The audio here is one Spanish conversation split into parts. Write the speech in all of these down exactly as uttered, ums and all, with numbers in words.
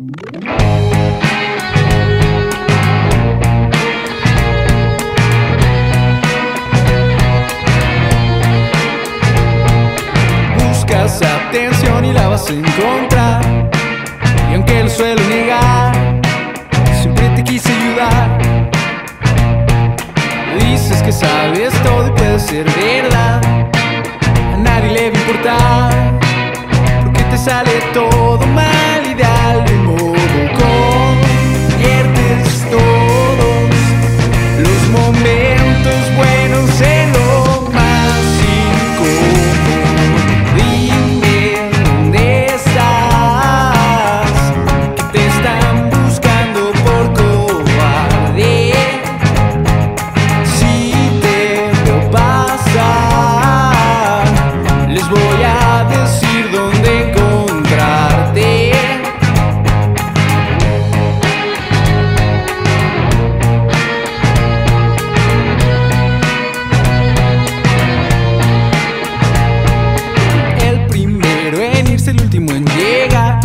Buscas atención y la vas a encontrar, y aunque lo suelo negar, siempre te quise ayudar. Dices que sabes todo y puede ser verdad, a nadie le va a importar, porque te sale todo mal y de algún modo conviertes todos los momentos buenos en lo más incómodo. Dime dónde estás, que te están buscando por cobarde. Si te lo pasa, les voy a decir dónde encontrarte. El último en llegar,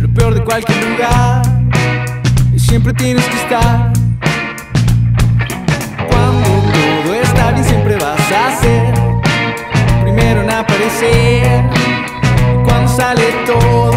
lo peor de cualquier lugar, y siempre tienes que estar. Cuando todo está bien siempre vas a ser primero en aparecer, y cuando sale todo